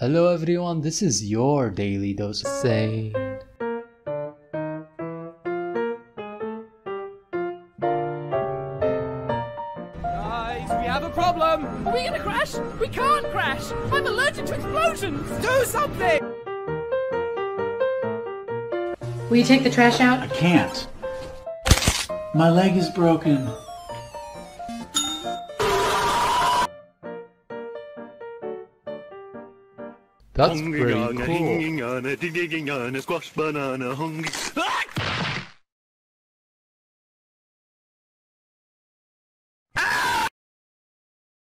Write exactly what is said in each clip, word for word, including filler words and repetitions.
Hello everyone, this is your Daily Dose of Sane. Guys, we have a problem! Are we gonna crash? We can't crash! I'm allergic to explosions! Do something! Will you take the trash out? I can't. My leg is broken. That's pretty cool.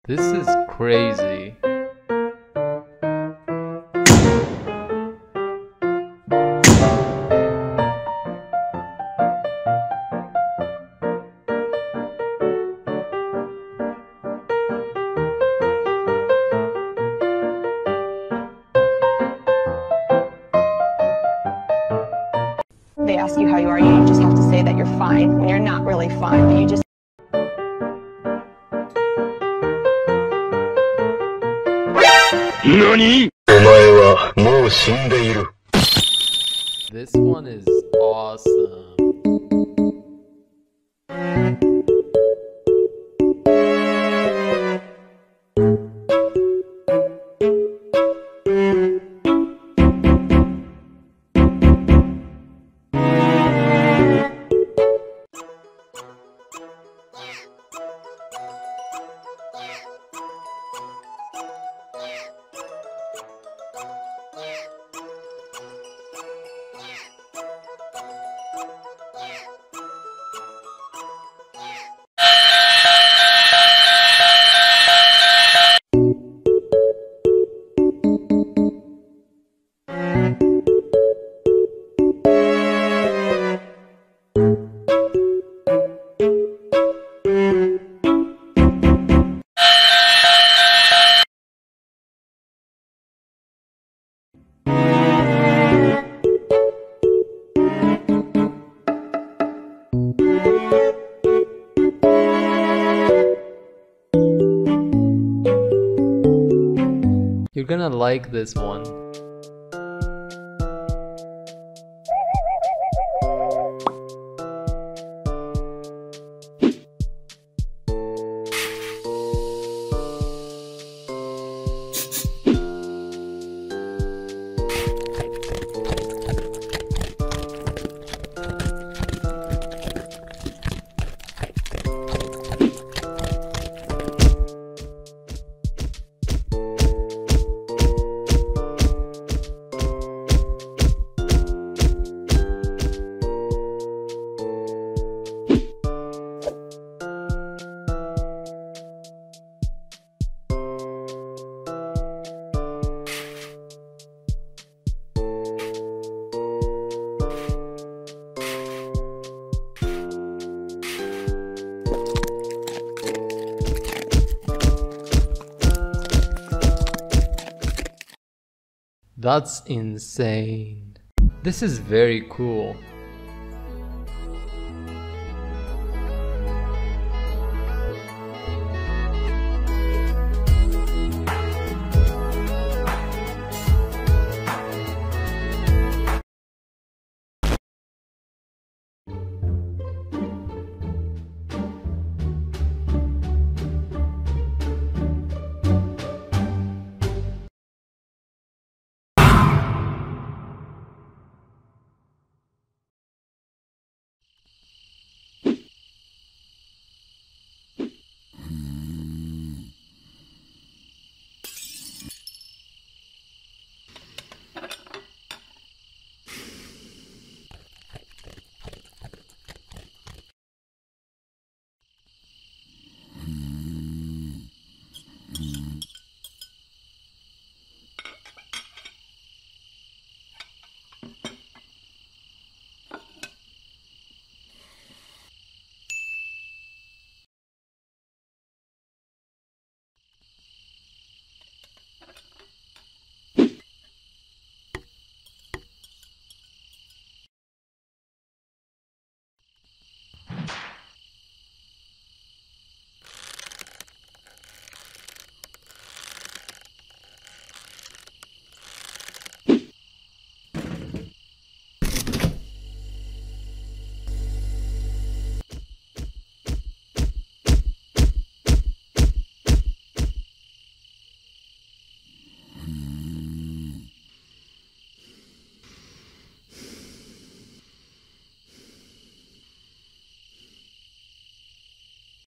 This is crazy. They ask you how you are, you just have to say that you're fine when you're not really fine, but you just NANI? This one is awesome. You're gonna like this one. That's insane. This is very cool.